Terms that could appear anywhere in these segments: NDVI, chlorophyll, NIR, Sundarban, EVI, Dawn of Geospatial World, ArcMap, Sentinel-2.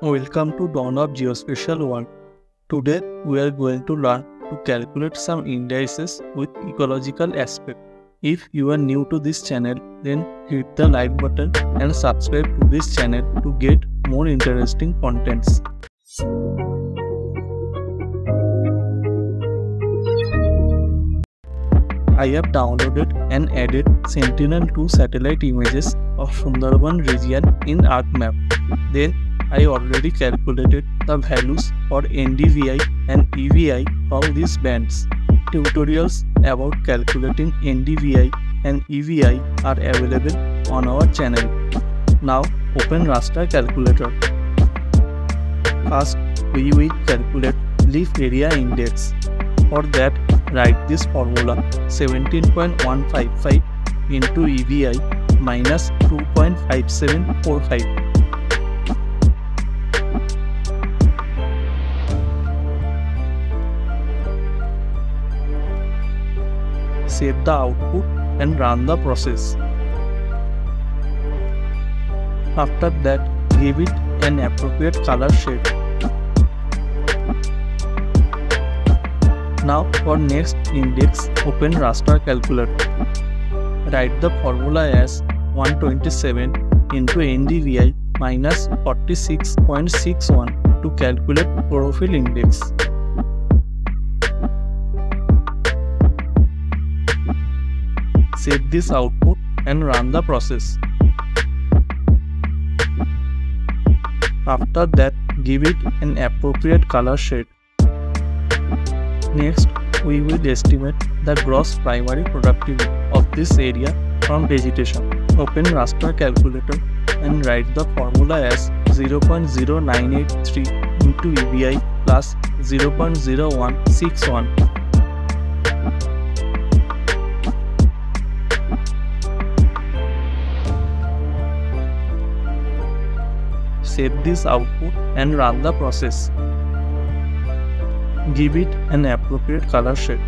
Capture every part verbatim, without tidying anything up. Welcome to Dawn of Geospatial World. Today we are going to learn to calculate some indices with ecological aspect. If you are new to this channel, then hit the like button and subscribe to this channel to get more interesting contents. I have downloaded and added Sentinel two satellite images of Sundarban region in ArcMap. Then I already calculated the values for N D V I and E V I of these bands. Tutorials about calculating N D V I and E V I are available on our channel. Now open raster calculator. First we will calculate leaf area index. For that, write this formula: seventeen point one five five into E V I minus two point five seven four five. Save the output and run the process. After that, give it an appropriate color shade. Now for next index, open raster calculator. Write the formula as one twenty-seven into N D V I minus forty-six point six one to calculate chlorophyll index. Save this output and run the process. After that, give it an appropriate color shade. Next, we will estimate the gross primary productivity of this area from vegetation. Open raster calculator and write the formula as zero point zero nine eight three into E V I plus zero point zero one six one. Save this output and run the process. Give it an appropriate color shade.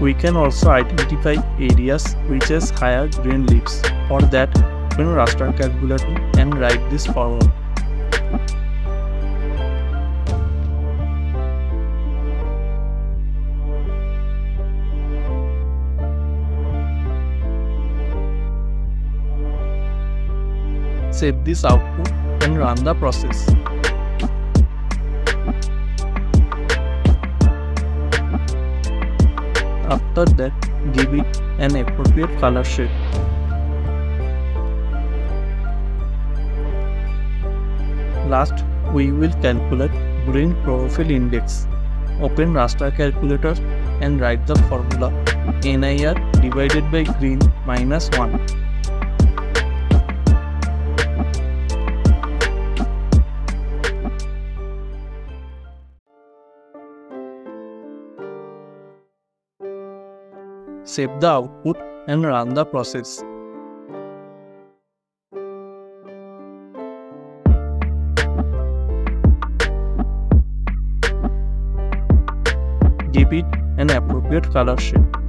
We can also identify areas which has higher green leaves. For that, open raster calculator and write this formula. Save this output and run the process. After that, give it an appropriate color shade. Last, we will calculate green chlorophyll index. Open raster calculator and write the formula N I R divided by green minus one. Save the output and run the process. Give it an appropriate color shade.